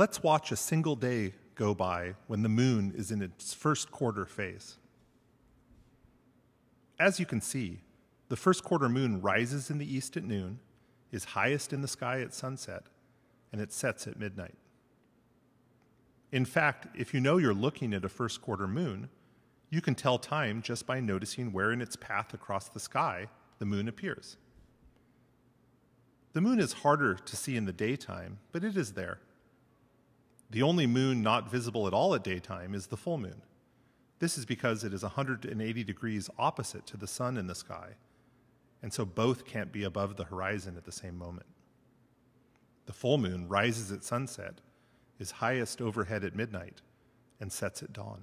Let's watch a single day go by when the moon is in its first quarter phase. As you can see, the first quarter moon rises in the east at noon, is highest in the sky at sunset, and it sets at midnight. In fact, if you know you're looking at a first quarter moon, you can tell time just by noticing where in its path across the sky the moon appears. The moon is harder to see in the daytime, but it is there. The only moon not visible at all at daytime is the full moon. This is because it is 180 degrees opposite to the sun in the sky, and so both can't be above the horizon at the same moment. The full moon rises at sunset, is highest overhead at midnight, and sets at dawn.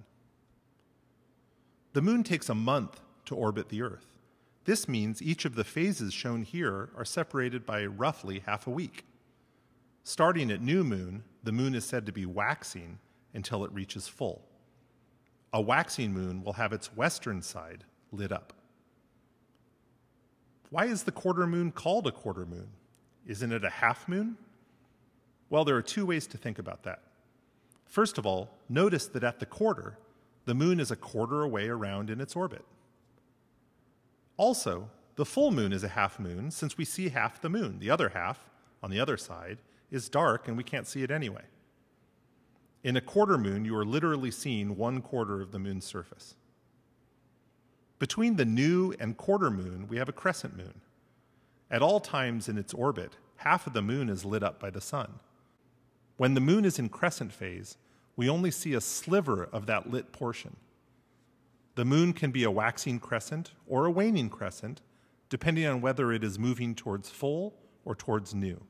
The moon takes a month to orbit the Earth. This means each of the phases shown here are separated by roughly half a week. Starting at new moon, the moon is said to be waxing until it reaches full. A waxing moon will have its western side lit up. Why is the quarter moon called a quarter moon? Isn't it a half moon? Well, there are two ways to think about that. First of all, notice that at the quarter, the moon is a quarter away around in its orbit. Also, the full moon is a half moon since we see half the moon. The other half, on the other side, is dark and we can't see it anyway. In a quarter moon, you are literally seeing one quarter of the moon's surface. Between the new and quarter moon, we have a crescent moon. At all times in its orbit, half of the moon is lit up by the sun. When the moon is in crescent phase, we only see a sliver of that lit portion. The moon can be a waxing crescent or a waning crescent, depending on whether it is moving towards full or towards new.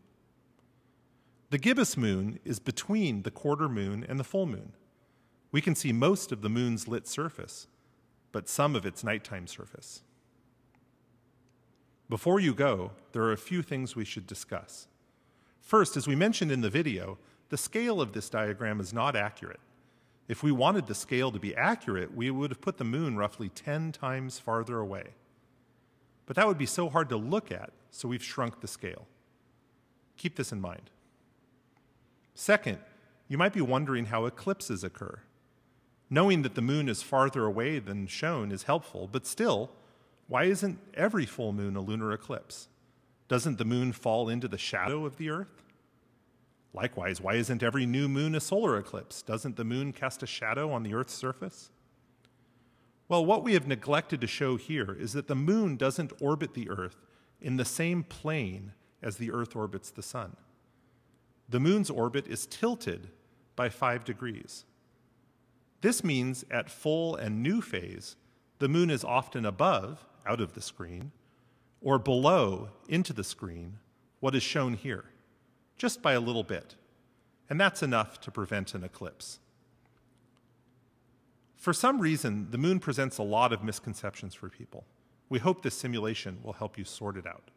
The gibbous moon is between the quarter moon and the full moon. We can see most of the moon's lit surface, but some of its nighttime surface. Before you go, there are a few things we should discuss. First, as we mentioned in the video, the scale of this diagram is not accurate. If we wanted the scale to be accurate, we would have put the moon roughly 10 times farther away. But that would be so hard to look at, so we've shrunk the scale. Keep this in mind. Second, you might be wondering how eclipses occur. Knowing that the moon is farther away than shown is helpful, but still, why isn't every full moon a lunar eclipse? Doesn't the moon fall into the shadow of the Earth? Likewise, why isn't every new moon a solar eclipse? Doesn't the moon cast a shadow on the Earth's surface? Well, what we have neglected to show here is that the moon doesn't orbit the Earth in the same plane as the Earth orbits the sun. The moon's orbit is tilted by 5 degrees. This means at full and new phase, the moon is often above, out of the screen, or below, into the screen, what is shown here, just by a little bit. And that's enough to prevent an eclipse. For some reason, the moon presents a lot of misconceptions for people. We hope this simulation will help you sort it out.